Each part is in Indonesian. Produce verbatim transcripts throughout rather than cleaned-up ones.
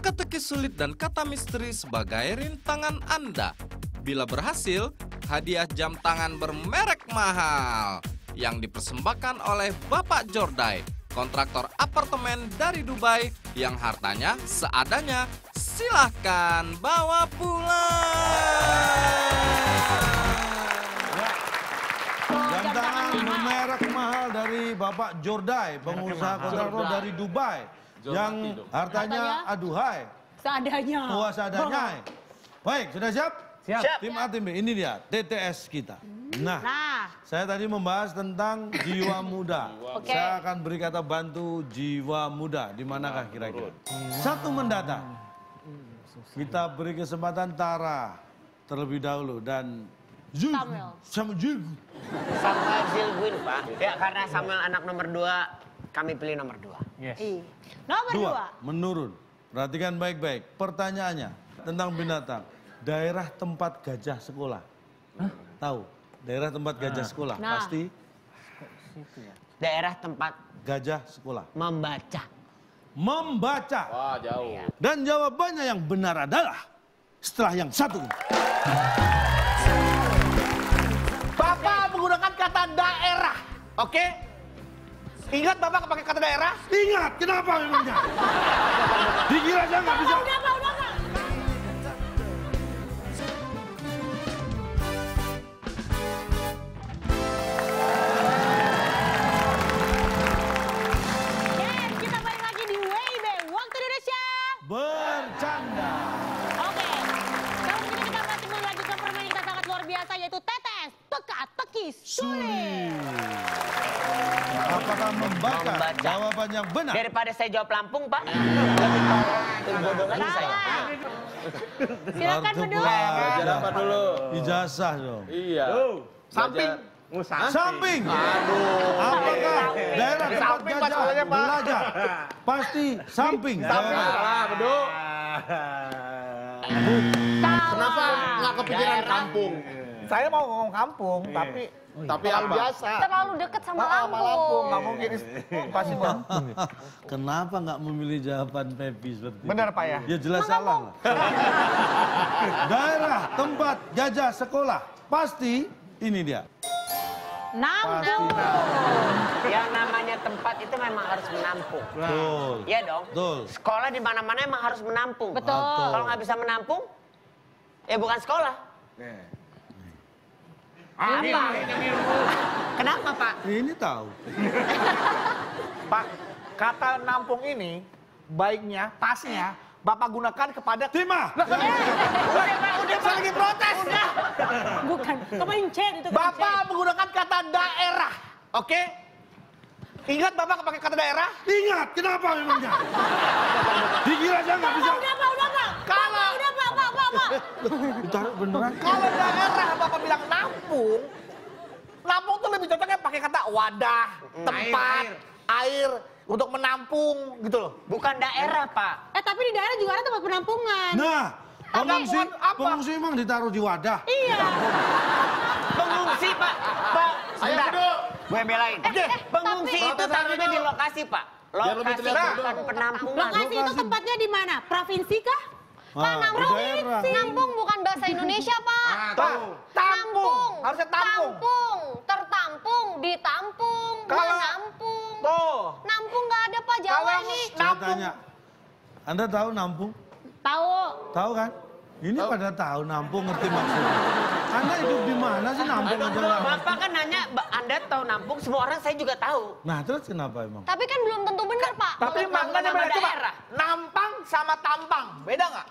teka-teki sulit dan kata misteri sebagai rintangan Anda. Bila berhasil, hadiah jam tangan bermerek mahal yang dipersembahkan oleh Bapak Jordai, kontraktor apartemen dari Dubai yang hartanya seadanya. Silahkan bawa pulang. Jam tangan bermerek mahal dari Bapak Jordai, pengusaha kontraktor dari Dubai yang hartanya aduhai, seadanya. Wah, seadanya. Baik, sudah siap? Siap. Siap. Tim A, tim B, ini dia T T S kita. Nah, nah. saya tadi membahas tentang jiwa muda. Okay. Saya akan beri kata bantu jiwa muda. Di manakah kira-kira? Satu mendadak. Kita beri kesempatan Tara terlebih dahulu dan Samuel. Samuel. Samuel Zilguin, Pak. Ya, karena Samuel anak nomor dua, kami pilih nomor dua. Yes. I. Nomor dua. dua. Menurun. Perhatikan baik-baik. Pertanyaannya tentang binatang. Daerah tempat gajah sekolah. Hah? Tahu? Daerah tempat gajah sekolah. Nah. Pasti. Daerah tempat gajah sekolah. Membaca. Membaca. Wah, jauh. Dan jawabannya yang benar adalah setelah yang satu. Bapak menggunakan kata daerah. Oke? Okay? Ingat Bapak pakai kata daerah? Ingat. Kenapa memangnya? Dikira aja nggak bisa. Bercanda. Oke, sekarang kita kita akan kembali lagi ke permainan yang sangat luar biasa, yaitu T T S, teka-teki sulit. Apakah membaca jawaban yang benar? Daripada saya jawab Lampung, Pak. Salah. Silakan mendulang. Belajar apa dulu? Ijazah dong. Iya. Samping. Samping. Samping. Aduh. Apakah daerah tempat gajah belajar? Pasti samping. Samping. Salah, Beduk. Kenapa nggak kepikiran kampung? Saya mau ngomong kampung, tapi tapi biasa. Terlalu dekat sama Lampung. Nggak mungkin. Pasti Lampung. Kenapa nggak memilih jawaban Pepi seperti itu? Benar, Pak ya? Ya jelas salah. Daerah tempat gajah sekolah pasti ini dia. Nampung. Ya namanya tempat itu memang harus menampung. Betul. Iya dong. Betul. Sekolah di mana-mana emang harus menampung. Betul. Betul. Kalau nggak bisa menampung, ya bukan sekolah. Nih. Apa? Kenapa Pak? Ini tahu. Pak, kata nampung ini baiknya, pasnya Bapak gunakan kepada timah. Udah, Pak, udah saya lagi protes. Udah. Bukan, kepencet itu. Bapak menggunakan kata daerah, oke? Ingat Bapak pakai kata daerah? Ingat, kenapa memangnya? Dikira aja nggak bisa. Udah, Pak, udah, Pak. Kalau udah, Pak, Pak, Pak, Pak. Ditaruh beneran. Kalau daerah Bapak bilang nampung, nampung tuh lebih cocoknya pakai kata wadah, tempat, air. Untuk menampung gitu loh. Bukan daerah, Pak. Eh, tapi di daerah juga ada tempat penampungan. Nah, pengungsi, pengungsi emang ditaruh di wadah. Iya. Pengungsi, Pak. Pak, sebentar. Gue belain. Pengungsi itu taruhnya di lokasi, Pak. Lokasi bukan penampungan. Lokasi itu tempatnya di mana? Provinsi kah? Tanam provinsi. Nampung bukan bahasa Indonesia, Pak. Tampung. Harusnya tampung. Tampung. Tertampung. Ditampung. Menampung. Tuh. Nampung nggak ada Pak Jawa ini. Nampung. Anda tahu nampung? Tahu. Tahu kan? Ini tau. Pada tahu nampung ngerti maksudnya. Anda hidup di mana sih nampung? Aduh, aja Bapak kan nanya Anda tahu nampung, semua orang saya juga tahu. Nah terus kenapa emang? Tapi kan belum tentu benar Pak. Tapi maknanya beda daerah. Nampang sama tampang beda nggak?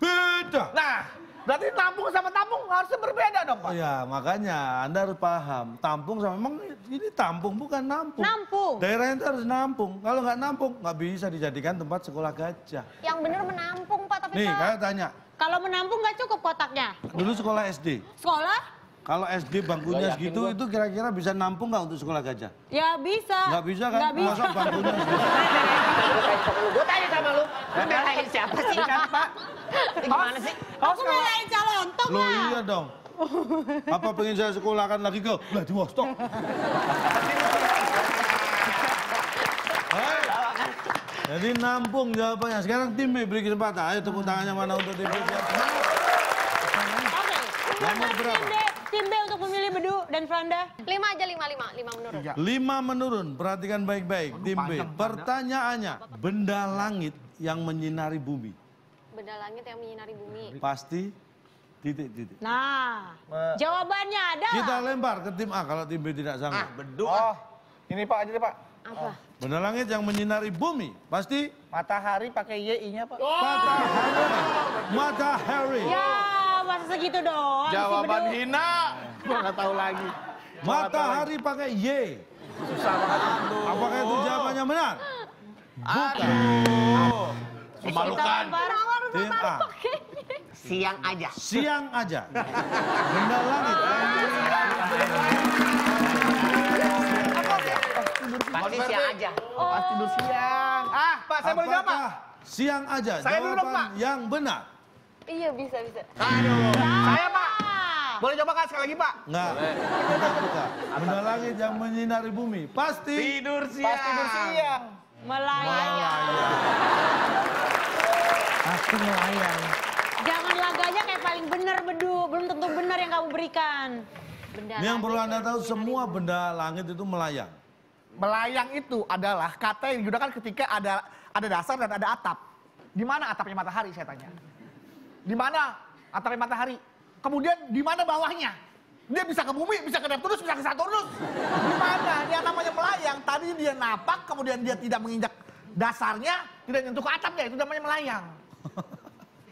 Beda. Nah. Berarti tampung sama tampung harusnya berbeda dong, Pak? Iya, makanya Anda harus paham. Tampung sama memang ini tampung bukan nampung. Nampung. Daerahnya itu harus nampung. Kalau nggak nampung, nggak bisa dijadikan tempat sekolah gajah. Yang benar menampung, Pak. Tapi nih, saya tanya. Kalau menampung nggak cukup kotaknya? Dulu sekolah S D. Sekolah? Kalau S D bangkunya segitu, itu kira-kira bisa nampung nggak untuk sekolah gajah? Ya bisa. Nggak bisa kan? Nggak bisa. Masa bangkunya segitu? Gue tanya sama lu, lu belain siapa sih kan, Pak? Gimana sih? Aku belain Cak Lontong lah. Loh iya dong. Apa pengen saya sekolahkan lagi ke Vladivostok? Jadi nampung jawabannya. Sekarang tim B beri kesempatan. Ayo tepuk tangannya mana untuk tim B. Nomor berapa? Tim B, tim B untuk memilih Bedu dan Franda. Lima aja, lima, lima. Lima menurun. Lima menurun. Perhatikan baik-baik. Tim B. Pertanyaannya, benda langit yang menyinari bumi. Benda langit yang menyinari bumi. Pasti titik-titik. Nah, jawabannya ada. Kita lempar ke tim A kalau tim B tidak sanggup. Ah, Bedu. Oh, ini Pak aja deh Pak. Apa? Benda langit yang menyinari bumi, pasti? Matahari pakai Y I-nya, Pak. Oh. Matahari. Matahari. Ya, masa segitu dong. Jawaban si hina. Gua nggak tahu lagi. Matahari pakai Y. Susah banget. Oh. Apakah itu jawabannya benar? Bukan. Aduh. Memalukan. Tim A. Siang aja. Siang aja. Benda langit. Pasti siang aja. Oh. Pasti tidur siang. Ah, Pak, saya boleh jawab, Pak. Siang aja. Saya jawaban dulu, Pak. Yang benar. Iya, bisa, bisa. Aduh. Saya, Pak. Boleh coba kan sekali lagi, Pak? Enggak. Benda langit yang menyinari bumi. Pasti tidur siang. Pasti tidur siang. Melayang. Pasti melayang. Jangan laganya kayak paling benar, Bedu. Belum tentu benar yang kamu berikan. Benda ini yang perlu Anda tahu, semua benda langit itu melayang. Melayang itu adalah kata yang digunakan ketika ada ada dasar dan ada atap. Di mana atapnya matahari, saya tanya. Di mana atapnya matahari? Kemudian di mana bawahnya? Dia bisa ke bumi, bisa ke Neptunus, bisa ke Saturnus. Di mana? Yang namanya melayang, tadi dia napak, kemudian dia tidak menginjak dasarnya, tidak menyentuh ke atapnya, itu namanya melayang.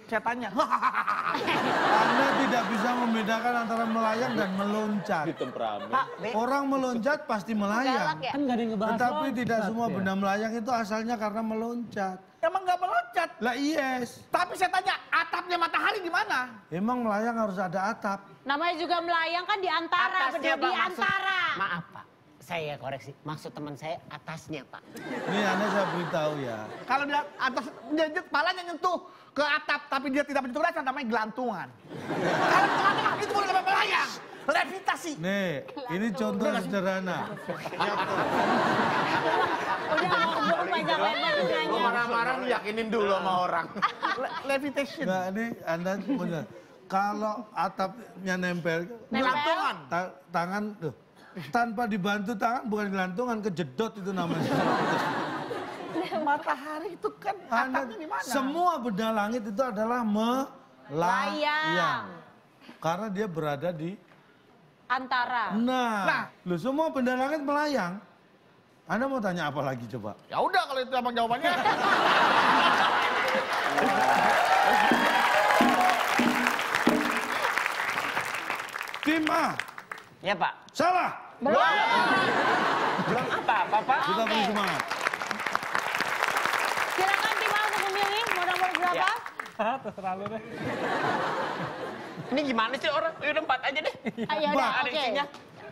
Saya tanya. Anda tidak bisa membedakan antara melayang dan meloncat. Pak, orang meloncat pasti melayang. Ya? Kan tetapi lho. Tidak semua benda melayang itu asalnya karena meloncat. Emang nggak meloncat? Lah yes. Tapi saya tanya, atapnya matahari di mana? Emang melayang harus ada atap. Namanya juga melayang kan di antara, beda di maksud, antara. Maaf Pak, saya koreksi. Maksud teman saya atasnya Pak. Ini Anda saya beritahu ya. Kalau di atas, palanya nyentuh ke atap, tapi dia tidak menyentuh dasar, namanya gelantungan. Kalau gelantungan itu boleh sampai melayang, levitasi. Nih, gelantung. Ini contoh sederhana. Udah ngomong panjang lebar nanya. Marah-marah lu yakinin dulu sama orang. Le levitation. Nah, ini Anda benar. Kalau atapnya nempel, gelantungan. Ta tangan, tuh, tanpa dibantu tangan, bukan gelantungan, kejedot itu namanya. Matahari itu kan atapnya di mana? Semua benda langit itu adalah melayang. Karena dia berada di antara. Nah, nah. Lu semua benda langit melayang. Anda mau tanya apa lagi coba? Ya udah kalau itu abang jawabannya. Tim A. Ya, Pak. Salah. Belum. Belum apa, Bapak? Kita beri semangat. Silakan tim A untuk memilih mau nomor berapa? Ya, terserah lu deh. Ini gimana sih orang? Udah empat aja deh. Ayo, empat. Ada okay. Isinya.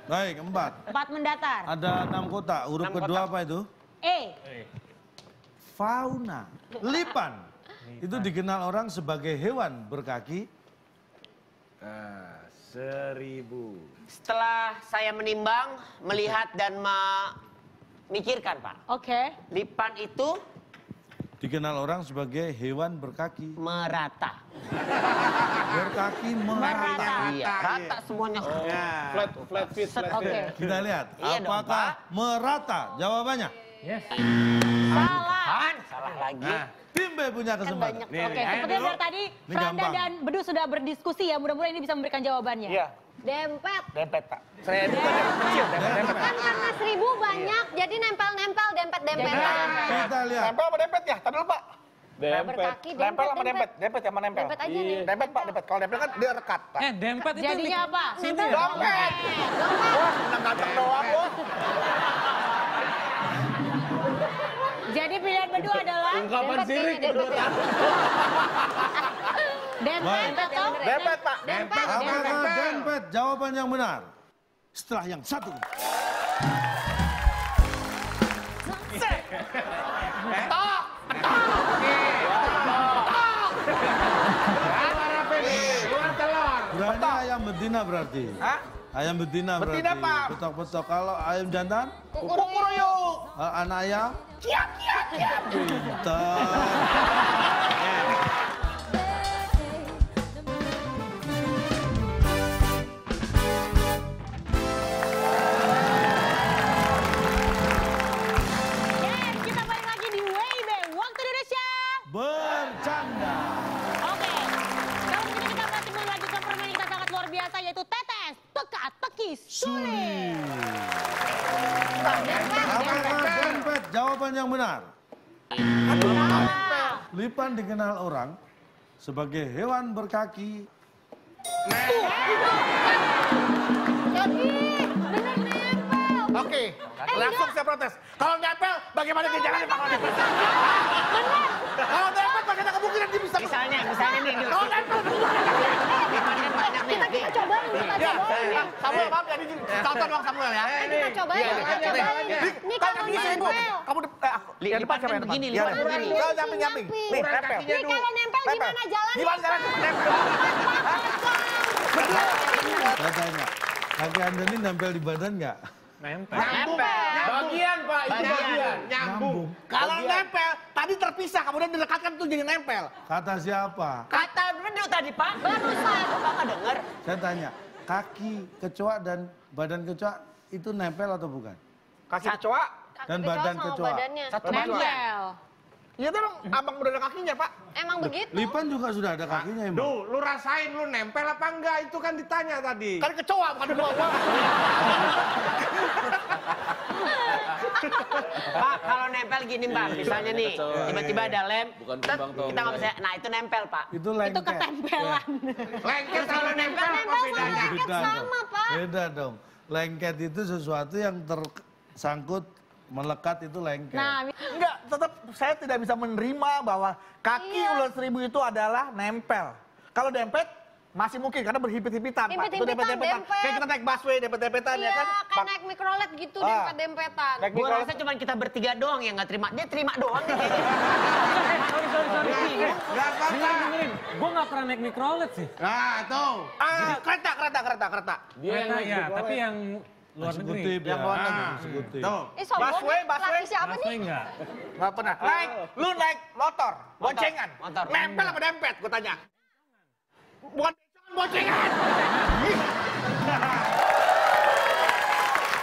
Baik, empat. Empat mendatar. Ada enam kota. Huruf kedua kota. Apa itu? E. E. Fauna. Lipan. Lipan. Itu dikenal orang sebagai hewan berkaki. Uh, seribu. Setelah saya menimbang, melihat dan memikirkan, Pak. Oke. Okay. Lipan itu dikenal orang sebagai hewan berkaki. Merata. Berkaki merata. Iya, rata semuanya. Oh. Flat, flat feet, flat feet. Kita lihat, iya apakah dong, merata jawabannya? Yes. Salah. An, salah lagi. Nah, tim B punya kesempatan. Oke, okay, seperti yang tadi, Franda dan Bedu sudah berdiskusi ya. Mudah-mudahan ini bisa memberikan jawabannya. Iya. Dempet. Dempet, Pak. Seribu. Kan karena seribu banyak, jadi nempel-nempel, dempet-dempet. Kita lihat. Nempel apa dempet ya? Tadi lupa. Dempet. Berkaki, dempet. Nempel sama dempet. Dempet sama nempel. Dempet aja nih. Dempet, Pak. Dempet. Kalau dempet kan dia rekat, Pak. Eh, dempet itu. Jadinya apa? Nempel. Dompet. Wah, nangkatan doang, wah. Jadi pilihan berdua adalah ungkapan sirik. Dempet, atau? Dempet, Pak. Dempet, dempet, dempet. Jawaban yang benar. Setelah yang satu. Sek. Tok. Tok. Luar telur. Berani ayam betina berarti. Hah? Ayam betina berarti. Betina, Pak. Petok-petok. Kalau ayam jantan? Kukuruyuk. Anak ayam? Kiak-kiak. Ya pintar. Yes, kita balik lagi di W I B, Waktu Indonesia Bercanda. Oke, kalau begini kita masih melanjutkan permainan kita sangat luar biasa, yaitu T T S, teka-teki sulit. Dompet, jawaban yang benar. Lipan. Lipan dikenal orang sebagai hewan berkaki. Oke, langsung saya protes. Kalau nempel, bagaimana dia jalan? Kalau nempel, bagaimana kemungkinan dia bisa? Misalnya, misalnya nih. Kalau nempel, kita kita cobain, kita cobain. Samuel, maaf ya, contoh doang Samuel ya. Kita cobain, kita cobain. Nih kalau nempel, kamu depan siapa yang depan? Lipan begini, kalau nyamping-nyamping. Nih, nempel. Nih kalau nempel gimana jalan? Gimana jalan? Nempel. Katanya, kaki Anda ini nempel di badan nggak? Nempel. Bagian Pak, itu bagian. Nyambung. Kalau nempel, tadi terpisah, kemudian dilekatkan itu jadi nempel. Kata siapa? Kata bener tadi Pak. Barusan, Bapak dengar. Saya tanya, kaki kecoa dan badan kecoa itu nempel atau bukan? Kaki kecoa dan badan kecoa. Satu nempel. Iya dong, abang udah ada kakinya Pak. Emang begitu? Lipan juga sudah ada kakinya emang. Duh, lu rasain lu nempel apa enggak? Itu kan ditanya tadi. Kan kecoa bukan kecoa. Pak, kalau nempel gini Mbak, misalnya nih, tiba-tiba ada lem, bukan kita nggak bisa, nah itu nempel Pak. Itu lengket. Itu ketempelan. Lengket kalau nempel apa bedanya? Beda sama Pak. Beda dong. Lengket itu sesuatu yang tersangkut, melekat itu lengket. Nah, enggak, tetap saya tidak bisa menerima bahwa kaki iya. ular seribu itu adalah nempel. Kalau dempet, masih mungkin karena berhipit-hipitan Pak. Itu dempet-dempetan. Kayak kita naik busway dempet-dempetan iya, ya kan. Iya, kayak naik mikrolet gitu ah. dempet-dempetan. Gue rasa cuma kita bertiga doang yang nggak terima. Dia terima doang. Sorry, sorry, sorry. Nggak apa-apa. Gue nggak pernah naik mikrolet sih. Nah, tuh. Ah, kereta, kereta, kereta, kereta. Dia yang naik ya, tapi yang... luar negeri, yang luar negeri, eksekutif. Busway, busway, siapa nih? Enggak, enggak pernah. Naik, lu naik motor, boncengan, nempel apa dempet? Gue tanya. Bukan boncengan.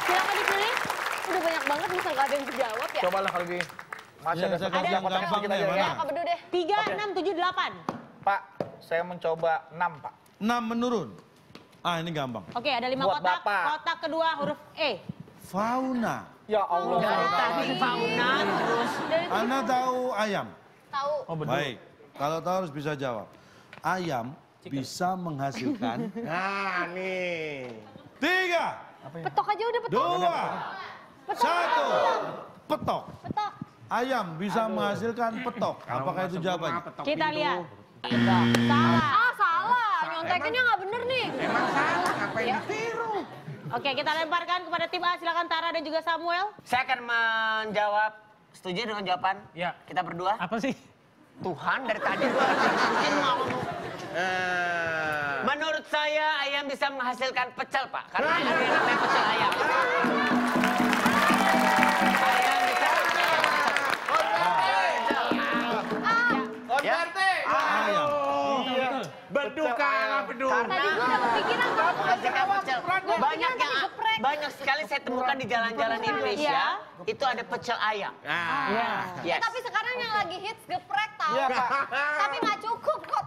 Silakan dipilih. Udah banyak banget misal nggak ada yang dijawab ya. Cobalah kalau di masih ada yang gampang kita jawab. Apa bedu deh? Tiga, enam, tujuh, delapan. Pak, saya mencoba enam Pak. Enam menurun. Ah, ini gampang. Oke, ada lima buat kotak. Bapak. Kotak kedua huruf E. Fauna. Ya Allah. Dari tadi fauna terus. Anda tahu ayam? Tahu. Oh, betul. Baik. Kalau tahu harus bisa jawab. Ayam Ciket. Bisa menghasilkan. Nah, nih. Tiga. Petok aja udah petok. Dua. Petok. Satu. Petok. Petok. Ayam bisa Aduh. menghasilkan petok. Apakah itu jawabannya? Kita lihat. Petok. Salah. Ah, salah. Nyontekinnya nggak bener nih. Emang salah, ngapain ya. ditiru? Oke, kita lemparkan kepada tim A. Silakan Tara dan juga Samuel. Saya akan menjawab. Setuju dengan jawaban? Ya. Kita berdua. Apa sih? Tuhan dari tadi. Menurut saya ayam bisa menghasilkan pecel Pak. Karena ada yang namanya pecel ayam. Ayam bisa berduka lah berduka. Tadi gue udah kepikiran kamu kasih kawan. Banyak yang banyak sekali saya temukan di jalan-jalan Indonesia itu ada pecel ayam. Ya. Tapi sekarang yang lagi hits geprek tau. Tapi nggak cukup kok.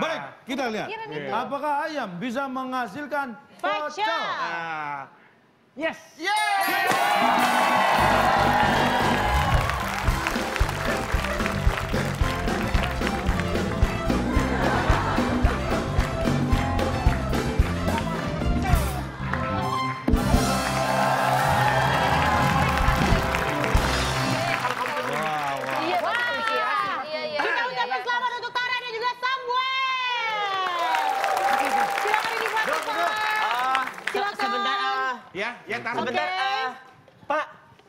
Baik, kita lihat. Apakah ayam bisa menghasilkan pecel? Yes. Sebentar, uh, Pak.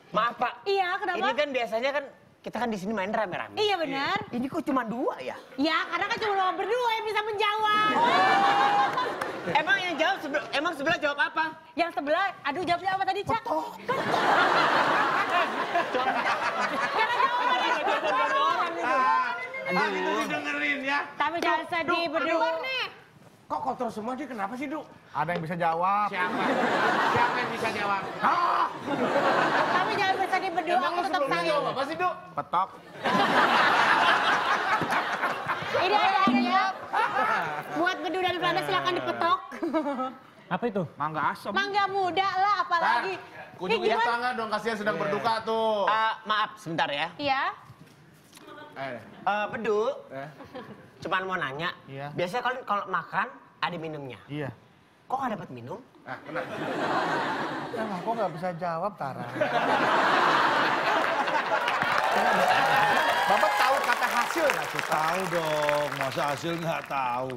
Maaf Pak. Iya, kenapa? Ini kan biasanya kan kita kan di sini main rame-rame. Iya benar. Ini kok cuma dua ya? Iya, karena kan cuma orang berdua yang bisa menjawab. Oh. Emang yang jawab sebelah, emang sebelah jawab apa? Yang sebelah, aduh jawabnya apa tadi Cak? Betul. Betul. Aduh, itu dengerin ya. Tapi jangan sedih, berdua. Kok kotor semua dia, kenapa sih, Du? Ada yang bisa jawab. Siapa? Siapa yang bisa jawab? Ah! Tapi jangan bersedih berdua, aku tetap sayang. Emang apa sih, Du? Petok. Ini ada-adanya. Buat Bedu dan Franda silakan dipetok. Apa itu? Mangga asem. Mangga muda lah, apalagi. Kunjungi tetangga dong, kasihan sedang berduka tuh. Uh, maaf, sebentar ya. Iya. Uh, Bedu, eh. cuman mau nanya. Iya. Biasanya kalian kalau makan ada minumnya. Iya. Kok nggak dapat minum? Nah, kenapa? Ya, nah, kok nggak bisa jawab, Tara? Bapak tahu kata hasil nggak? Tahu dong, masa hasil nggak tahu.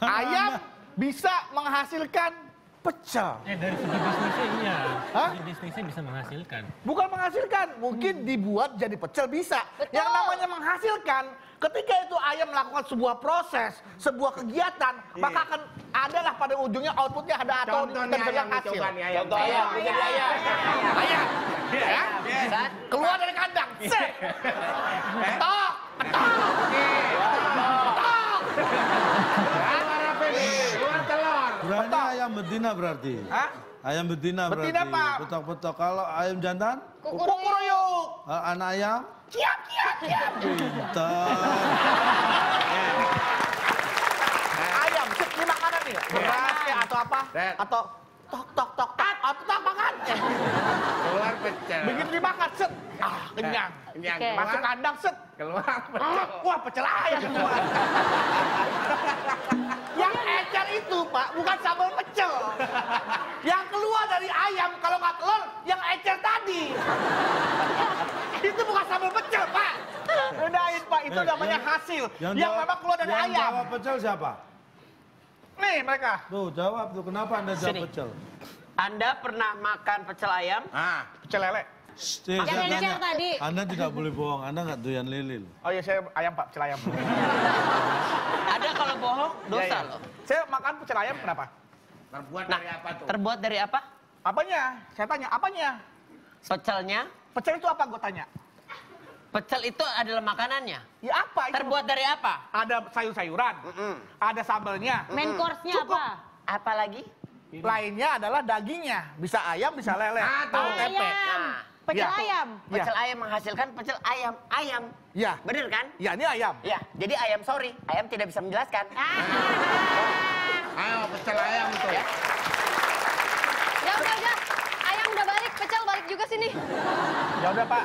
Ayam bisa menghasilkan pecel. Ya, dari segi bisnisnya iya. Hah? Segi bisnisnya bisa menghasilkan. Bukan menghasilkan, mungkin dibuat jadi pecel bisa. Betul. Yang namanya menghasilkan, ketika itu ayam melakukan sebuah proses, sebuah kegiatan, yeah. maka akan adalah pada ujungnya outputnya ada atau terbilang hasil. Contohnya ayam, contoh ayam, ayam, ayam, ayam, ayam. Ya, ya. Keluar dari kandang, set. Ketok, ketok, ketok. Keluar telur. Berarti ayam betina berarti. Hah? Ayam betina berarti. Betina apa? Petok-petok. Kalau ayam jantan? Kukuruyuk. Anak ayam? Kiap, kiap, kiap. Betul. Ayam, set ini makanan nih. Beras ya atau apa? Atau tok, tok, tok. Atau tak makan. Keluar pecel. Bikin dimakan, set. Ah, kenyang. Kenyang. Okay. Masuk kandang, set. Keluar pecel. Ah, wah, pecel ayam keluar. Yang ecer itu, Pak, bukan sambal pecel. Yang keluar dari ayam, kalau nggak telur, yang ecer tadi. Itu bukan sambal pecel, Pak. Udahin, Pak. Itu eh, namanya yang, hasil. Yang, yang jawab, memang keluar dari yang ayam. Yang jawab pecel siapa? Nih, mereka. Tuh, jawab tuh. Kenapa Anda jawab Sini. pecel? Anda pernah makan pecel ayam? Ah, pecel lele. Yang lele tadi. Anda tidak boleh bohong, Anda nggak doyan lele. Oh iya, saya ayam Pak, pecel ayam. Anda kalau bohong dosa ya, ya. loh. Saya makan pecel ayam kenapa? Terbuat nah, dari apa tuh? Terbuat dari apa? Apanya? Saya tanya, apanya? Pecelnya? Pecel itu apa gue tanya? Pecel itu adalah makanannya. Ya apa itu? Terbuat dari apa? Ada sayur-sayuran, mm-mm. ada sambalnya. Mm-mm. Main course-nya apa? Apa lagi? Ini. Lainnya adalah dagingnya, bisa ayam, bisa lele, atau tempe. Nah, pecel ya. ayam. Pecel ya. ayam menghasilkan pecel ayam, ayam. Ya. Bener kan? Ya, ini ayam. Ya, jadi ayam sorry, ayam tidak bisa menjelaskan. Ah. Ayo, pecel ayam itu. Ya. Ya udah, udah. Ayam udah balik, pecel balik juga sini. Ya udah, Pak.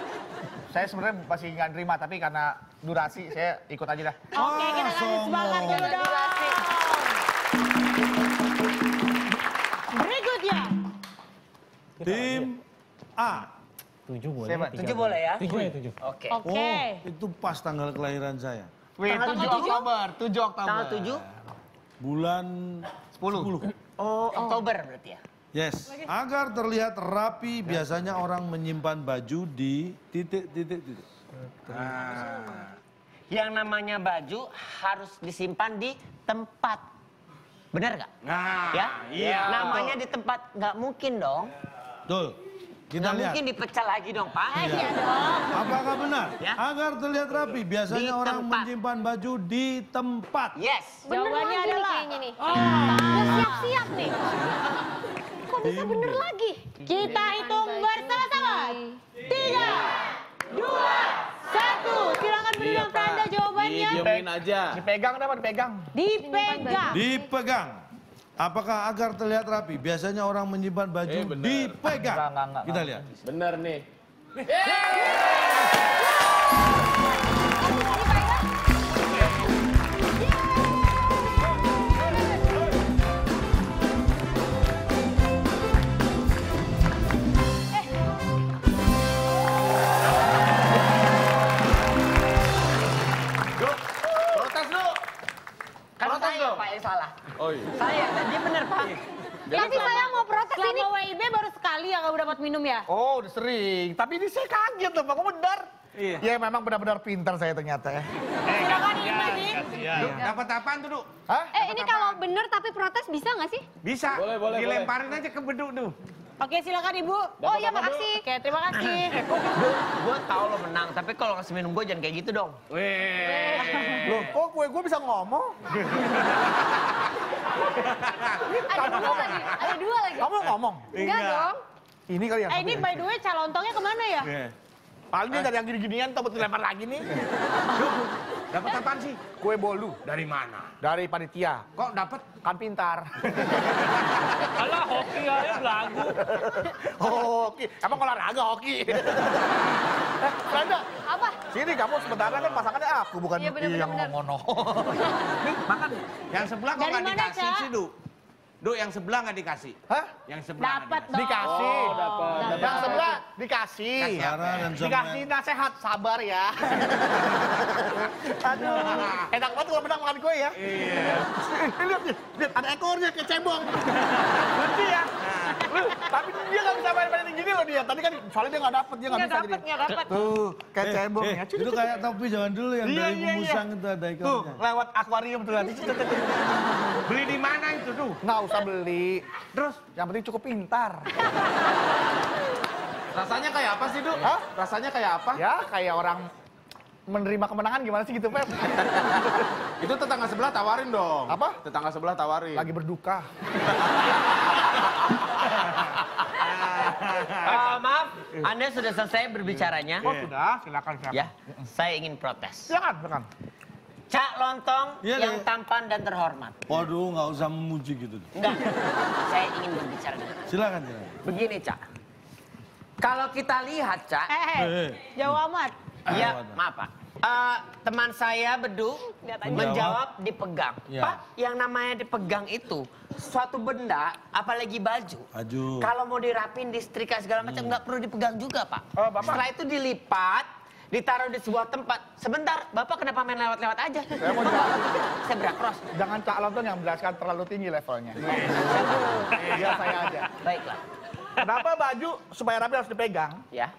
Saya sebenarnya masih nggak nerima, tapi karena durasi, saya ikut aja dah. Oke, okay, kita lanjut semangat ya, durasi. Tim A. Tujuh boleh. Tujuh boleh ya? Tujuh ya tujuh. Oke. Oke. Itu pas tanggal kelahiran saya. Tanggal tujuh Oktober. Tujuh Oktober. Tanggal tujuh. Bulan sepuluh. Oh, Oktober berarti ya? Yes. Agar terlihat rapi, biasanya orang menyimpan baju di titik-titik. Yang namanya baju harus disimpan di tempat, benar nggak? Nah, ya. Namanya di tempat nggak mungkin dong. Betul. Kita lihat. Mungkin dipecah lagi dong, Pak. Iya dong. Apakah benar? Ya? Agar terlihat rapi, biasanya orang menyimpan baju di tempat. Yes. Jawabannya adalah kayaknya nih. Siap-siap nih. Kok bisa bener lagi? Kita hitung bersama-sama. Tiga, dua, satu. Silakan berikan Franda jawabannya. Dipegang aja. Dipegang dapat dipegang. Dipegang. Dipegang. Apakah agar terlihat rapi? Biasanya orang menyimpan baju eh, dipegang. Enggak, enggak, enggak, Kita lihat. Bener nih. Oh iya. Saya tadi benar Pak. Iya. Tapi saya mau protes ini. Selama W I B baru sekali yang udah dapat minum ya? Oh udah sering. Tapi ini saya kaget loh Pak, kok benar? Iya. Ya memang benar-benar pintar saya ternyata ya. Eh, silakan ini. Dapat apaan tuh, Du? Hah? Eh ini kalau benar tapi protes bisa nggak sih? Bisa. Boleh, boleh. Dilemparin aja ke Bedu tuh. Oke silakan Ibu. Oh iya makasih. Oke terima kasih. Gue tau lo menang, tapi kalau ngasih minum gue jangan kayak gitu dong. Wih. Loh, kok gue gue bisa ngomong? Ada dua lagi, ada dua lagi. Kamu ngomong? Enggak dong. Ini kali ya. Eh, ini by the way, Cak Lontongnya kemana ya? Yeah. Paling dia dari yang gini-ginian, tau betul lempar lagi nih. Dapat apaan sih? Kue bolu. Dari mana? Dari panitia. Kok dapat? Kan pintar. Alah, hoki aja belagu. Oh, hoki. Emang olahraga hoki. Eh, Franda. Apa? Sini kamu sebentar kan pasangannya aku, bukan ya, bener, yang ngono. Makan. Yang sebelah kok nggak dikasih sih, Du? Du, yang sebelah nggak dikasih. Hah? Yang sebelah dapat dikasih. Dikasih. Oh, dapet. Dapet. Yang sebelah dikasih. Dikasih, dikasih nasihat, sabar ya. Aduh, enak banget kalau menang makan kue ya. Iya. Lihat nih, lihat ada ekornya kayak cebong. Berarti ya. Loh, tapi dia nggak bisa main-main gini loh dia. Tadi kan soalnya dia nggak dapet, dia nggak bisa gini. Nggak dapet. Tuh, kayak cebong ya. Itu kayak topi zaman dulu yang dari musang itu ada ekornya. Tuh, lewat akuarium tuh nanti. Beli di mana itu tuh? Nggak usah beli. Terus, yang penting cukup pintar. Rasanya kayak apa sih, Du? Hah? Rasanya kayak apa? Ya, kayak orang menerima kemenangan gimana sih gitu, Pep? Itu tetangga sebelah tawarin dong. Apa? Tetangga sebelah tawarin. Lagi berduka. Uh, maaf, Anda sudah selesai berbicaranya? Oh, sudah. Silakan, silakan. Ya, saya ingin protes. Silakan, silakan. Cak Lontong ya, yang ya. Tampan dan terhormat. Waduh, nggak usah memuji gitu. Enggak, saya ingin berbicara. Silakan, silakan. Begini, Cak. Kalau kita lihat, Cak. Eh, hey, hey. Jauh amat. Iya, maaf Pak. Uh, teman saya Bedu menjawab dipegang. Ya. Pak, yang namanya dipegang itu suatu benda, apalagi baju. Baju. Kalau mau dirapin, disetrika segala macam nggak hmm. perlu dipegang juga, Pak. Oh, Bapak. Setelah itu dilipat, ditaruh di sebuah tempat. Sebentar, Bapak kenapa main lewat-lewat aja? Saya mau jalan. Saya berakros. Jangan Cak Lontong yang menjelaskan terlalu tinggi levelnya. Iya, saya aja. Baiklah. Kenapa baju supaya rapi harus dipegang? Ya.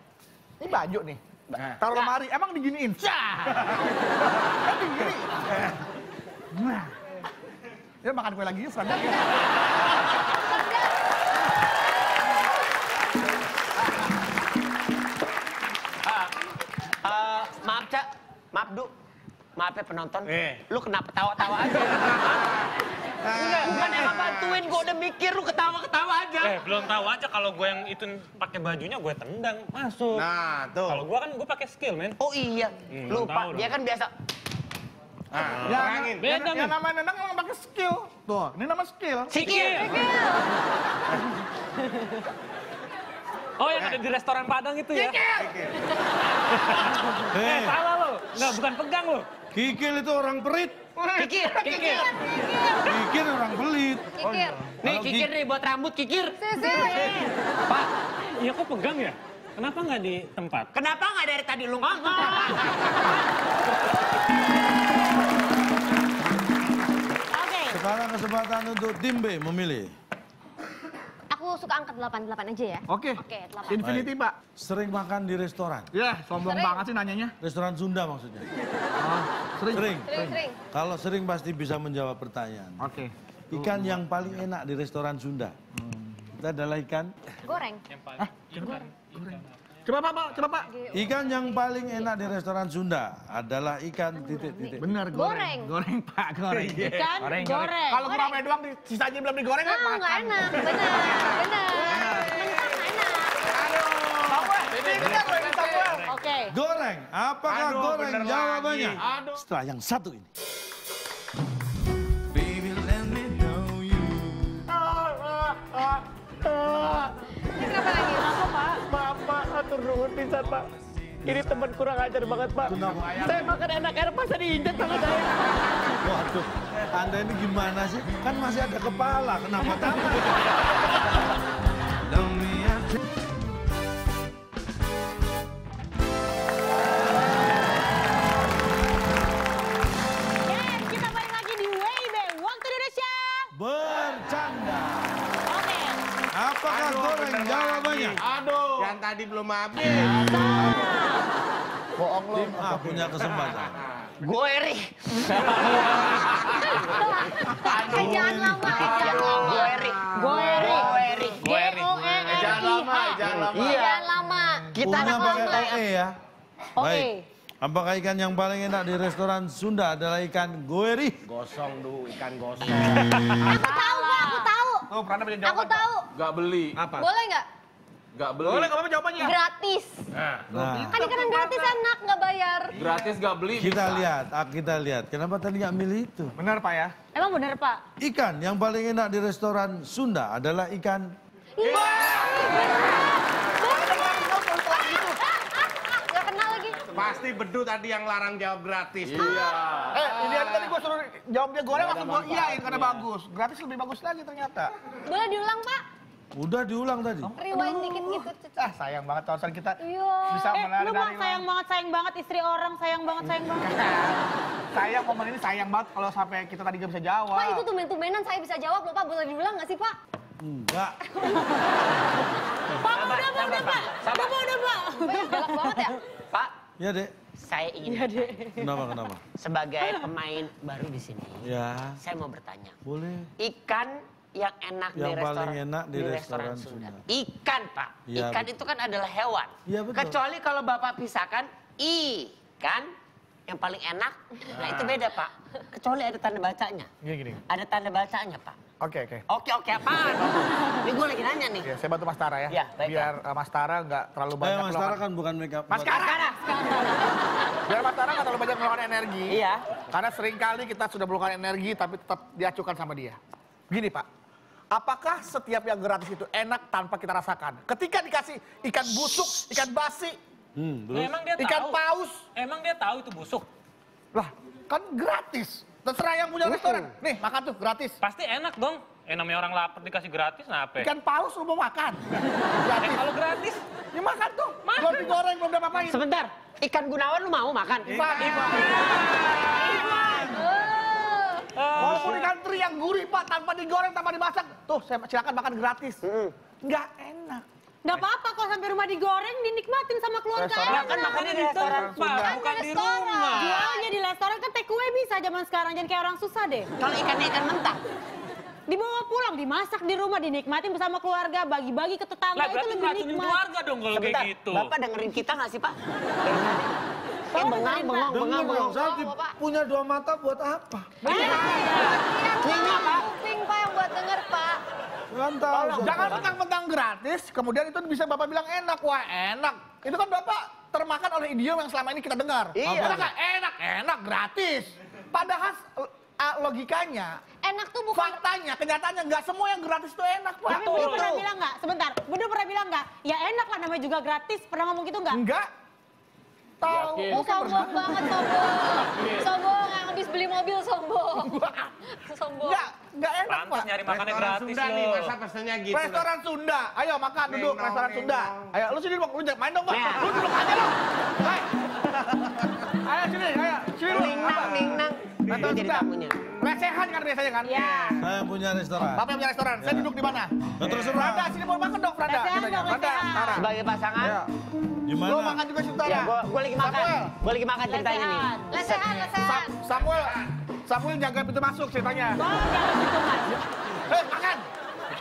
Ini baju nih. Nah. Taruh lemari, emang diginiin? Cah! Kan digini. Nah. Dia makan kue lagi, Franda. uh, uh, maaf, Cak. Maaf, Du. Maaf ya penonton. Eh. Lu kenapa tawa-tawa aja? Enggak, bukan yang bantuin, gue udah mikir lu ketawa-ketawa aja. Eh, belum tahu aja kalau gue yang itu pakai bajunya gue tendang masuk. Nah, tuh. Kalau gue kan gue pakai skill, men. Oh iya. Hmm, lupa, dia kan biasa. Ah, ya, angin. Beda, yang namanya nendang emang pakai skill. Tuh, ini nama skill. Skill. Oh, yang ada di restoran Padang itu ya. Skill. Eh, salah lo. Enggak, bukan pegang lo. Kikil itu orang perit. Kikir, kikir. Kikir orang pelit. Kikir. Nih kikir nih buat rambut kikir. Pak, iya kok pegang ya? Kenapa nggak di tempat? Kenapa nggak dari tadi lu ngomong? Oke. Sekarang kesempatan untuk tim B memilih. Aku suka angkat delapan delapan aja ya. Oke. Oke, delapan. Infinity, Pak. Sering makan di restoran? Ya, sombong banget sih nanyanya. Restoran Sunda maksudnya. Sering. Sering. Sering. Sering. Kalau sering pasti bisa menjawab pertanyaan. Oke. Okay. Ikan uh, yang paling uh, enak di restoran Sunda. Hmm. Kita adalah ikan goreng. Yang paling ah, goreng. Goreng. Coba Pak, coba Pak. Ikan yang paling enak di restoran Sunda adalah ikan titik-titik. Benar goreng. Goreng Pak, goreng. Ikan goreng. goreng. Kalau kurang doang sisanya belum digoreng kan makan. Enggak enak. Benar. Benar. Benar enak. Aduh. Bawah. Okay. Goreng, apakah Aduh, goreng jawabannya? Setelah yang satu ini. Baby, let me know you. Ini kenapa lagi? Apa, Pak? Maaf, Pak. Atur nuhun pisan, Pak. Ini teman kurang ajar banget, Pak. Saya makan enak-enak, masa diinjak sama saya. Waduh, Anda ini gimana sih? Kan masih ada kepala, kenapa tangan? Apakah goreng jawabannya? Aduh. Yang tadi belum habis. Bohong lo. Tim A punya kesempatan. Gue Eri. Aduh. Jangan lama. Gue Eri. Gue Eri. Gue Eri. Gue Eri. Jangan lama. Jangan lama. Kita anak lama. Punya pakai O E ya. Baik. Apakah ikan yang paling enak di restoran Sunda adalah ikan goeri? Gosong dulu, ikan gosong. Aku tahu, Pak, aku tahu. Oh, Franda punya jawaban. Aku tahu. Gak beli. Apa? Boleh gak? Gak beli. Boleh, gak apa-apa jawabannya. Gratis. Nah, nah. Kan ikanan gratis enak, gak bayar. Gratis gak beli kita bisa. lihat, kita lihat. Kenapa tadi gak milih itu? Benar, Pak ya? Emang benar, Pak? Ikan yang paling enak di restoran Sunda adalah ikan... Iya! Pasti bedu tadi yang larang jawab gratis. Iya. Eh, ini tadi gue suruh jawabnya goreng langsung gue iyain karena bagus. Gratis lebih bagus lagi ternyata. Boleh diulang, Pak? Udah diulang tadi. Rewind dikit gitu. Ah, sayang banget tonton kita. Iya. Bisa menarik. Eh, lu bilang sayang banget, sayang banget istri orang, sayang banget, sayang banget. Sayang momen ini sayang banget kalau sampai kita tadi gak bisa jawab. Pak, itu tumben-tumbenan saya bisa jawab loh, Pak. Boleh diulang nggak sih, Pak? Enggak. Pak, udah, Pak, udah, Pak. Udah, Pak, udah, Pak. Galak banget ya? Pak. Iya, Dek. Saya ingin. Iya, Dek. Kenapa, kenapa? Sebagai pemain baru di sini, ya. Saya mau bertanya. Boleh. Ikan yang enak yang di restoran. Yang paling enak di, di restoran, restoran Sunda. Sunda. Ikan, Pak. Ya, ikan betul. Itu kan adalah hewan. Iya, betul. Kecuali kalau Bapak pisahkan ikan yang paling enak. Nah, nah itu beda, Pak. Kecuali ada tanda bacanya. Gini, gini. Ada tanda bacanya, Pak. Oke, oke. Oke, oke, apaan? Ini gue lagi nanya nih. Ya, saya bantu Mas Tara ya. Ya baik, biar uh, Mas Tara nggak terlalu banyak... Eh, Mas Tara kan bukan makeup. Mas Tara! Biar Mas Tara nggak terlalu banyak melakukan energi. Iya. Karena seringkali kita sudah melakukan energi tapi tetap diacukan sama dia. Gini, Pak. Apakah setiap yang gratis itu enak tanpa kita rasakan? Ketika dikasih ikan busuk, ikan basi, hmm, emang dia ikan tahu. paus. Emang dia tahu itu busuk? Lah, kan gratis. Terserah yang punya restoran. Nih, makan tuh gratis. Pasti enak dong. Eh, namanya orang lapar dikasih gratis, nah apa? Ikan paus lu mau makan. Gratis. Eh, kalau gratis, ya makan tuh. Makan. Belum digoreng, belum udah apa-apain. Sebentar, ikan Gunawan lu mau makan? Ikan. Ikan. Ikan. Walaupun ikan teri yang gurih, Pak, tanpa digoreng, tanpa dimasak. Tuh, saya silakan makan gratis. Nggak enak. Nggak apa-apa kalau sampai rumah digoreng, dinikmatin sama keluarga. Nah, kan makannya di restoran, Pak, bukan di rumah. Jualnya di restoran, kan take away bisa zaman sekarang, jangan kayak orang susah deh. Kalau ikannya ikan mentah, dibawa pulang, dimasak di rumah, dinikmatin bersama keluarga, bagi-bagi ke tetangga, nah, itu lebih nikmat. Keluarga dong kalau kayak gitu. Bapak dengerin kita nggak sih, Pak? Eh, bengang, bengang, bengang, bengang. Saya punya dua mata buat apa? Telinga, Pak. Telinga yang buat denger, Pak. Tolong, jangan mentang-mentang gratis, kemudian itu bisa Bapak bilang enak. Wah, enak. Itu kan Bapak termakan oleh idiom yang selama ini kita dengar. Iya. Karena enak, enak, gratis. Padahal logikanya, enak tuh bukan... faktanya, kenyataannya nggak semua yang gratis tuh enak, Pak. Tapi Bedu pernah bilang nggak? Sebentar, Bedu pernah bilang nggak? Ya enak lah, namanya juga gratis. Pernah ngomong gitu nggak? Enggak. Tahu, sombong banget, sombong. Sombong, yang habis beli mobil sombong. Sombong. Enggak, enggak enak, Pak. Nyari makanan gratis nih, masa pesennya gitu. Restoran Sunda. Ayo makan duduk restoran Sunda. Ayo lu sini, Bang. Lu main dong, Bang. Lu duduk aja lu. Hai. Ayo sini, ayo. Sini lu. Ningnang, ningnang. Restoran Sunda. Lesehan kan biasanya kan? Iya. Saya punya restoran. Bapak punya restoran. Saya duduk di mana? Terus Franda, sini mau makan dong, Franda. Franda, sebagai pasangan. Gimana? Lo makan juga cerita ya? Gue gue lagi makan. Gue lagi makan ceritanya nih. Lesehan, lesehan. Samuel, Samuel jaga pintu masuk ceritanya. Bang, jaga pintu masuk. Hei, makan.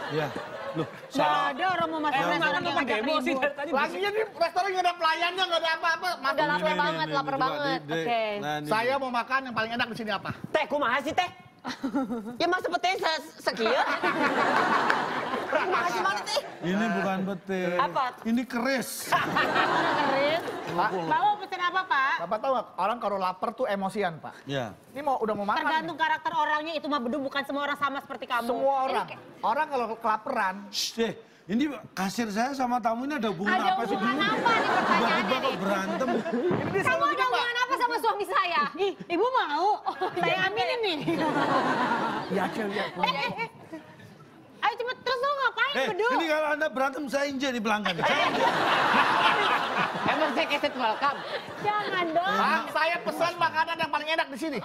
Iya. Loh, nggak ada orang mau masuk restoran yang ada emosi. Laginya di restoran nggak ada pelayannya, nggak ada apa-apa. Udah lapar banget, lapar banget. Oke. Saya mau makan yang paling enak di sini apa? Teh, kumaha sih teh? Ya masa petai sekieu? Masih banget sih. Ini bukan petai. Apa? Ini keris. Keris. Pak, mau pesen apa, Pak? Bapak tahu nggak, orang kalau lapar tuh emosian, Pak. Iya. Ini mau udah mau makan. Tergantung karakter orangnya, itu mah Bedu, bukan semua orang sama seperti kamu. Semua orang. Orang kalau kelaperan. Shhh, ini kasir saya sama tamu ini ada hubungan apa sih? Ada hubungan apa nih pertanyaannya nih? Berantem. Kamu ada hubungan apa sama suami saya? Ih, ibu mau? Saya aminin nih. Ya, ya. Ayo cepet, terus lo ngapain, Bedu? Ini kalau Anda berantem, saya injek di pelanggan. Emang saya keset welcome? Jangan dong. Pak, saya pesan makanan yang paling enak di sini.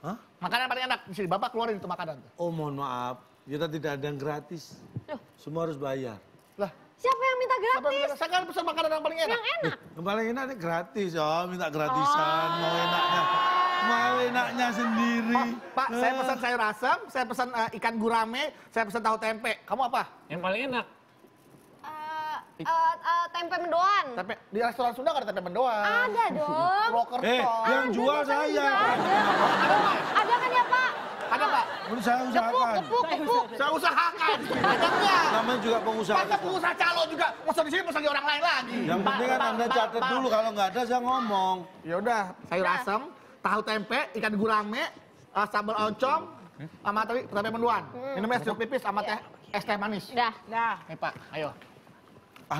Hah? Makanan yang paling enak di sini. Bapak keluarin itu makanan. Oh, mohon maaf. Kita tidak ada yang gratis. Loh. Semua harus bayar. Lah. Siapa yang minta gratis? Saya kan pesan makanan yang paling enak. Yang enak. Eh, yang paling enak gratis, oh minta gratisan, oh. Mau enaknya. Mau enaknya sendiri. Pak, Pak ah. saya pesan sayur asam, saya pesan uh, ikan gurame, saya pesan tahu tempe. Kamu apa? Yang paling enak. Uh, Uh, uh, tempe mendoan. Tempe, di restoran Sunda nggak ada tempe mendoan. Ada dong. Brokerto. Eh, yang ada jual saya. Ada. Ada, Pak. Ada kan ya, Pak? Ada, Pak. Udah saya usahakan. Tepuk, tepuk, saya usahakan. Pajaknya. Namanya juga pengusaha. Pajak pengusaha calo juga. Masa di sini masa di orang lain lagi. Yang penting kan Anda catat dulu, kalau nggak ada saya ngomong. Ya udah, sayur asem, tahu tempe, ikan gurame, uh, sambal oncom, sama tadi tempe mendoan. Minum es jeruk pipis sama teh es teh manis. Dah, dah. Nih, Pak, ayo.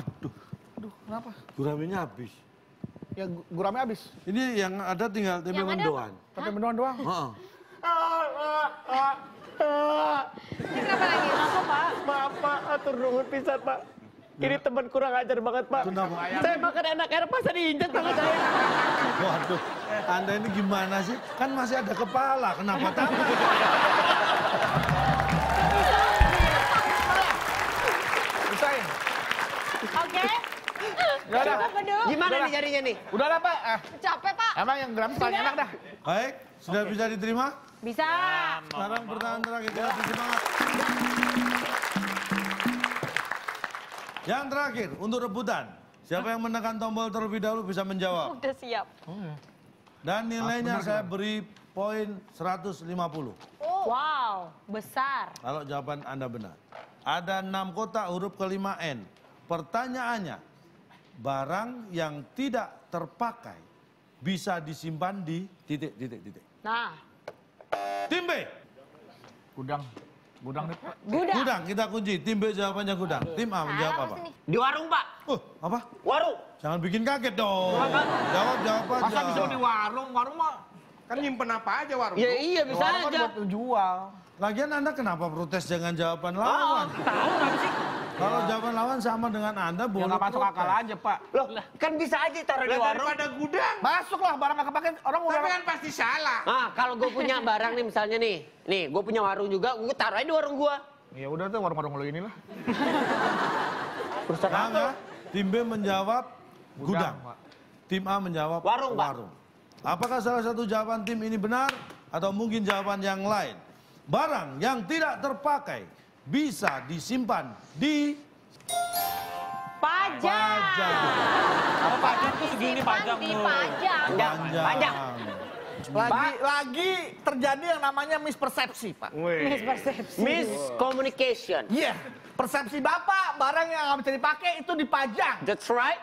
Aduh, aduh, kenapa? Guraminya habis. Ya, gurame habis. Ini yang ada tinggal tempe mendoan. Tempe mendoan doang. Heeh. Ini kenapa lagi? Kenapa, Pak? Maaf, Pak, atur nuhun pisan, Pak. Ini teman kurang ajar banget, Pak. Kenapa? Saya makan anak Eropa, saya diinjak sama saya. Waduh, Anda ini gimana sih? Kan masih ada kepala, kenapa tangan? Oke. Udah, gimana nih jarinya nih? Udah lah, Pak. Eh. Capek, Pak. Emang yang gram paling enak dah. Baik, sudah okay. Bisa diterima? Bisa. Ya, mau, sekarang mau, pertanyaan mau. Terakhir. Ya. Yang terakhir, untuk rebutan. Siapa yang menekan tombol terlebih dahulu bisa menjawab. Udah siap. Dan nilainya ah, saya beri poin seratus lima puluh. Oh. Wow, besar. Kalau jawaban Anda benar. Ada enam kotak huruf kelima N. Pertanyaannya, barang yang tidak terpakai bisa disimpan di titik, titik, titik. Nah. Tim B. Gudang. Gudang, Pak. Gudang. Gudang, kita kunci. Tim B jawabannya gudang. Tim A menjawab apa? Di warung, Pak. Oh, apa? Warung. Jangan bikin kaget dong. Jawab, jawab aja. Masa bisa di warung? Warung mah kan nyimpen apa aja warung. Ya iya, bisa warung aja. Kan jual. Lagian Anda kenapa protes dengan jawaban lawan? Oh, tahu nggak sih? Kalau ya. Jawaban lawan sama dengan Anda, boleh ya, masuk akal aja, Pak. Loh, kan bisa aja taruh di warung. Daripada gudang. Masuklah, barang gak kepake orang udah. Tapi kan pasti salah. Nah, kalau gue punya barang nih misalnya nih. Nih, gue punya warung juga, gue taruh aja di warung gue. Ya udah tuh, warung-warung lo inilah. Terus apa? Tim B menjawab gudang. gudang. Tim A menjawab warung, warung. Apakah salah satu jawaban tim ini benar? Atau mungkin jawaban yang lain? Barang yang tidak terpakai bisa disimpan di pajak. Pajak. Apa pajak tuh segini panjang tuh? Pajak. Pajak. Lagi, lagi terjadi yang namanya mispersepsi, Pak. Mispersepsi. Miscommunication. Iya. Yeah. Persepsi Bapak barang yang nggak bisa dipakai itu dipajang. That's right.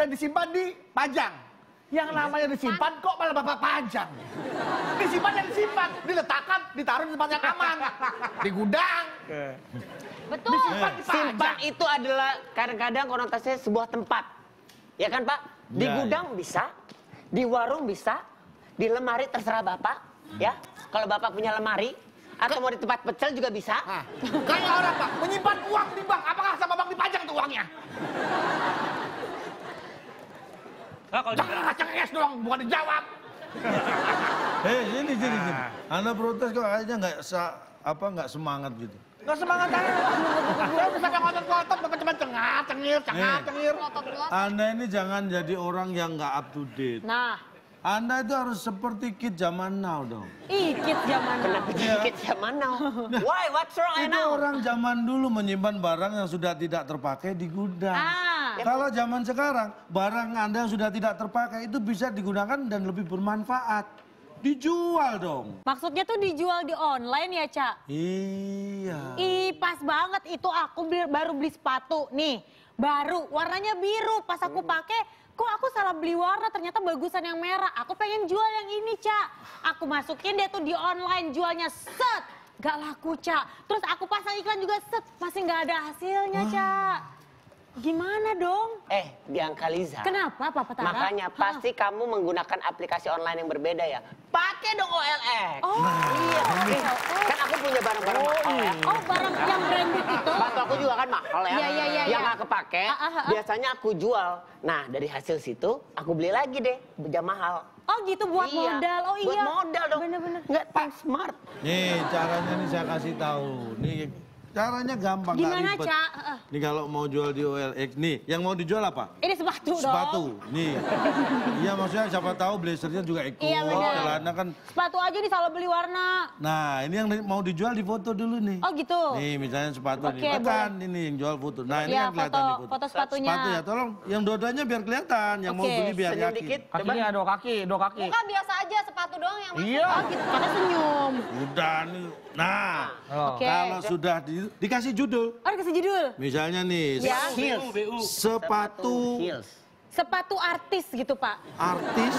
Dan disimpan di pajang. Yang namanya disimpan kok malah Bapak pajang. Disimpan yang disimpan, diletakkan, ditaruh di tempat yang aman, di gudang. Betul. Disimpan, simpan itu adalah kadang-kadang konotasinya sebuah tempat, ya kan, Pak? Di ya, gudang ya. Bisa, di warung bisa, di lemari terserah Bapak, ya. Kalau Bapak punya lemari, atau mau di tempat pecel juga bisa. Nah. Kayak orang, Pak, menyimpan uang di bank, apakah sama bank dipajang tuh uangnya? Nah, kalau jangan ngaceng es doang, bukan dijawab. Eh, hey, sini, sini, sini. Anda protes kok kayaknya nggak apa nggak semangat gitu. Nggak semangat aja. Saya bisa ngotot-ngotot, teman-teman cengat, cengir, cengat, cengir. Anda ini jangan jadi orang yang nggak up to date. Nah. Anda itu harus seperti kid zaman now dong. Ih, kid zaman now. Kid zaman now. Why? What's wrong now? Itu orang zaman dulu menyimpan barang yang sudah tidak terpakai di gudang. Ah. Kalau zaman sekarang, barang Anda yang sudah tidak terpakai itu bisa digunakan dan lebih bermanfaat. Dijual dong. Maksudnya tuh dijual di online ya, Cak? Iya. Ih, pas banget itu aku beli, baru beli sepatu nih. Baru, warnanya biru. Pas aku pakai, kok aku salah beli warna, ternyata bagusan yang merah. Aku pengen jual yang ini, Cak. Aku masukin dia tuh di online, jualnya set. Gak laku, Cak. Terus aku pasang iklan juga set. Masih gak ada hasilnya, Cak. Gimana dong? Eh, Bianca Liza. Kenapa, Papa Tara? Makanya pasti ha. Kamu menggunakan aplikasi online yang berbeda ya. Pakai dong O L X. Oh, nah, iya. Eh, kan aku punya barang-barang oh, mahal ya. Oh, barang yang branded itu. Batu aku juga kan mahal ya. Iya, iya, iya. Yang gak kepake, ah, ah, ah. biasanya aku jual. Nah, dari hasil situ, aku beli lagi deh. Beda mahal. Oh gitu, buat iya. modal. Oh iya. Buat modal dong. Bener-bener. Nggak, Pak, smart. Nih, caranya nih saya kasih tahu. Nih. Caranya gampang. Gimana, Cak? Nih kalau mau jual di O L X nih, yang mau dijual apa? Ini sepatu, sepatu dong. Sepatu, nih. Iya maksudnya siapa tahu blazernya juga ikut. Iya benar. Celana kan. Sepatu aja nih selalu beli warna. Nah ini yang mau dijual di foto dulu nih. Oh gitu. Nih misalnya sepatu okay, nih. Bahkan ini yang jual foto. Nah ini ya, yang kelihatan foto, nih foto. Foto sepatunya. Sepatu ya tolong. Yang dua-duanya biar kelihatan. Yang okay. mau beli biar senyum yakin. Dikit. Kakinya dua kaki, dua kaki. Bukan biasa aja sepatu doang yang masuk. Iya. Oh, gitu. Karena senyum. Udah nih. Nah. Oh. Okay. Kalau sudah di dikasih judul. Oh, dikasih judul. Misalnya nih, ya. Heels. Sepatu heels. Sepatu artis gitu, Pak. Artis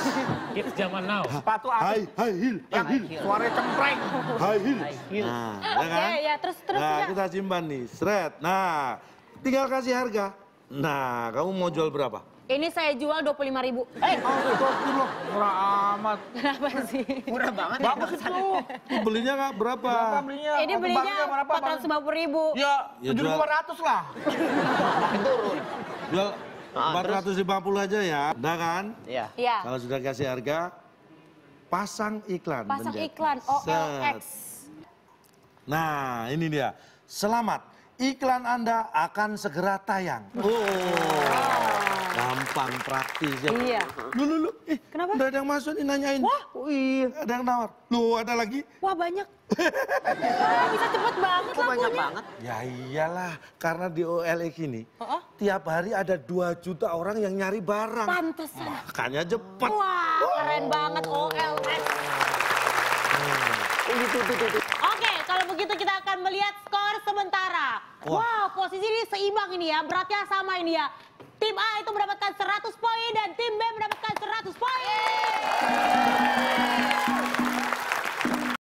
kids zaman now. Sepatu artis. Hai, hai, heel. Yang suaranya cempreng. Hai, heel. Nah, oke, okay, ya terus terus nah, ya. Kita simpan nih, seret. Nah, tinggal kasih harga. Nah, kamu mau jual berapa? Ini saya jual dua puluh lima ribu. Eh, oh, murah amat. Kenapa sih? Murah banget. Bagus itu. Belinya nggak berapa? Berapa belinya? Ini belinya empat ratus lima puluh ribu. Ya, tujuh ribu dua ratus lah. Turun. Jual empat ratus lima puluh aja ya. Udah kan? Iya. Ya. Kalau sudah kasih harga, pasang iklan. Pasang benjati. Iklan, O L X. Nah, ini dia. Selamat, iklan Anda akan segera tayang. Oh. Gampang, praktis ya. Iya. Lu, lu, lu. Eh, kenapa? Udah ada yang masuk nih, nanyain. Wah, oh, iya. Ada yang nawar. Lu ada lagi? Wah, banyak. Wah, bisa cepet banget lakunya. Banyak banget. Ya iyalah, karena di O L X ini, oh, oh. tiap hari ada dua juta orang yang nyari barang. Pantesan. Makanya cepet. Wah, wow. keren banget O L X. Oh, gitu, gitu, gitu. Oke, kalau begitu kita akan melihat skor sementara. Wah, wow, posisi ini seimbang ini ya, beratnya sama ini ya. Tim A itu mendapatkan seratus poin dan tim B mendapatkan seratus poin.